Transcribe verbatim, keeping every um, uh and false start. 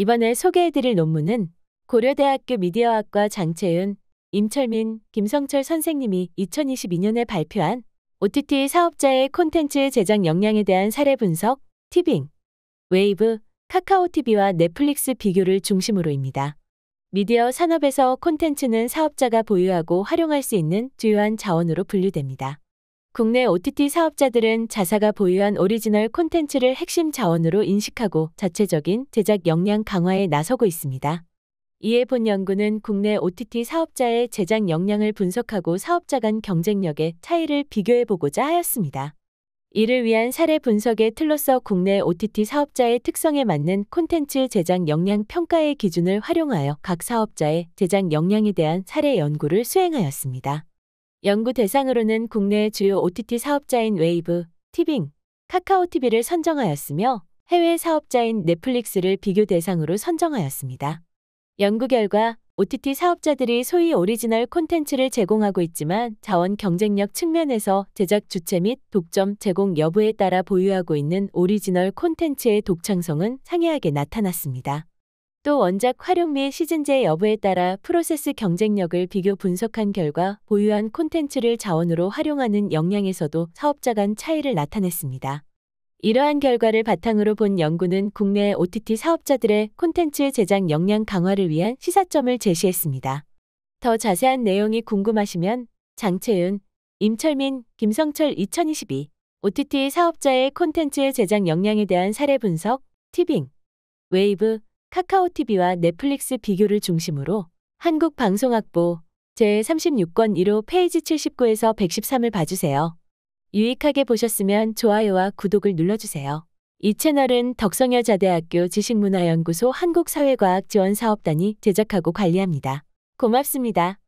이번에 소개해드릴 논문은 고려대학교 미디어학과 장채윤, 임철민, 김성철 선생님이 이천이십이 년에 발표한 오티티 사업자의 콘텐츠 제작 역량에 대한 사례 분석, 티빙, 웨이브, 카카오티비와 넷플릭스 비교를 중심으로입니다. 미디어 산업에서 콘텐츠는 사업자가 보유하고 활용할 수 있는 주요한 자원으로 분류됩니다. 국내 오티티 사업자들은 자사가 보유한 오리지널 콘텐츠를 핵심 자원으로 인식하고 자체적인 제작 역량 강화에 나서고 있습니다. 이에 본 연구는 국내 오티티 사업자의 제작 역량을 분석하고 사업자 간 경쟁력의 차이를 비교해보고자 하였습니다. 이를 위한 사례 분석의 틀로서 국내 오티티 사업자의 특성에 맞는 콘텐츠 제작 역량 평가의 기준을 활용하여 각 사업자의 제작 역량에 대한 사례 연구를 수행하였습니다. 연구 대상으로는 국내 주요 오티티 사업자인 웨이브, 티빙, 카카오티비를 선정하였으며 해외 사업자인 넷플릭스를 비교 대상으로 선정하였습니다. 연구 결과 오티티 사업자들이 소위 오리지널 콘텐츠를 제공하고 있지만 자원 경쟁력 측면에서 제작 주체 및 독점 제공 여부에 따라 보유하고 있는 오리지널 콘텐츠의 독창성은 상이하게 나타났습니다. 또 원작 활용 및 시즌제 여부에 따라 프로세스 경쟁력을 비교 분석한 결과 보유한 콘텐츠를 자원으로 활용하는 역량에서도 사업자 간 차이를 나타냈습니다. 이러한 결과를 바탕으로 본 연구는 국내 오티티 사업자들의 콘텐츠 제작 역량 강화를 위한 시사점을 제시했습니다. 더 자세한 내용이 궁금하시면 장채윤, 임철민, 김성철 이천이십이 오티티 사업자의 콘텐츠 제작 역량에 대한 사례 분석, 티빙, 웨이브, 카카오티비와 넷플릭스 비교를 중심으로 한국방송학보 제삼십육 권 일 호 페이지 칠십구에서 백십삼을 봐주세요. 유익하게 보셨으면 좋아요와 구독을 눌러주세요. 이 채널은 덕성여자대학교 지식문화연구소 한국사회과학지원사업단이 제작하고 관리합니다. 고맙습니다.